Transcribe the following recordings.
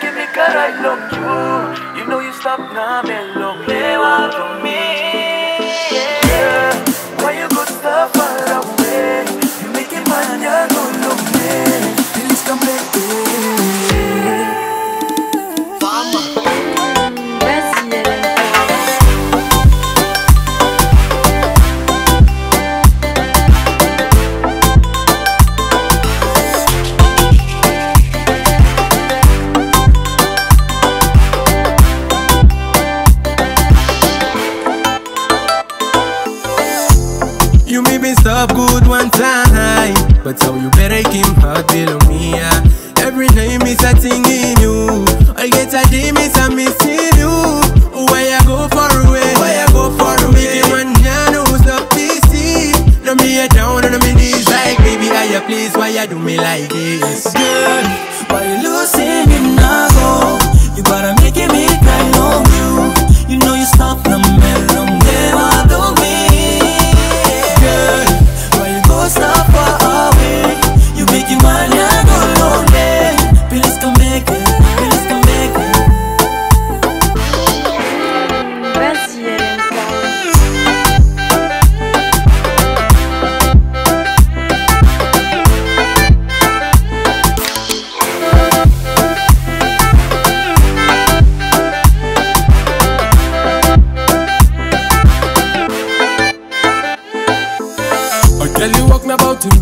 give me God, I love you. You know you stop now, man, love. Play out on me, yeah. Why you go so far away? You make it man, yeah, no love me. Things come back, yeah. Mama up good one time, but how you better keep hard below me, yeah. Every name is a thing in you. I get a dream is a missing you. Why I go far away? Why I go far away? Baby, one man who's up busy, don't be a down on my knees like, baby, are you please? Why you do me like this? Girl, why you losing me now? You gotta make it me cry, love you. You know you stop the melody.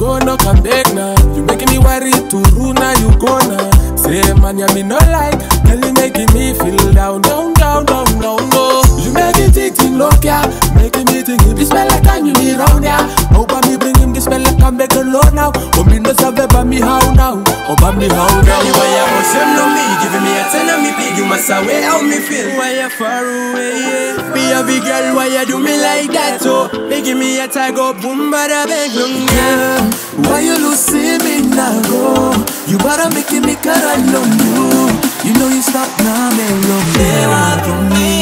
Go knock and beg now. You making me worry to rule now. You go now. Say man, you me no like. Girl, you making me feel down, down, down, down, down, no. You making think look ya, making me think if this smell like time you me round ya. Over me bring him this smell like I'm back alone now. Oh me no serve over me how now, over me how now. You why you same no me, giving me a ten on me pig. You must away how me feel. Why you far away? Be a big girl, why you do me like that? So making me a tag up, boom, bada bang, long, yeah. Why you losing me now? You better make me cut, I love you. You know you stop now, man, love me. They want from me,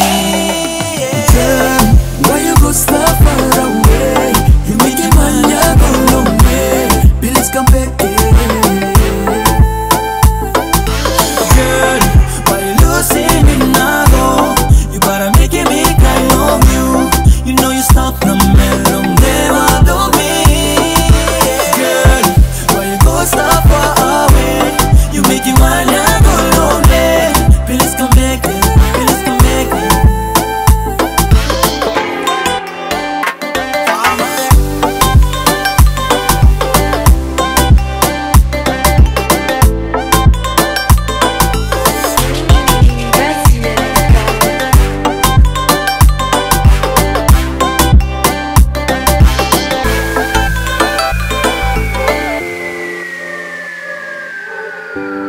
yeah. Why you go so far away? You make it man, you go long way. Bills come back, yeah. Girl, why you losing me now? You better make it me cry, love you. You know you stop now, man, love me. They want from me, yeah. Girl, why you go so far away? You make it man, you go long way. Bills come back, yeah.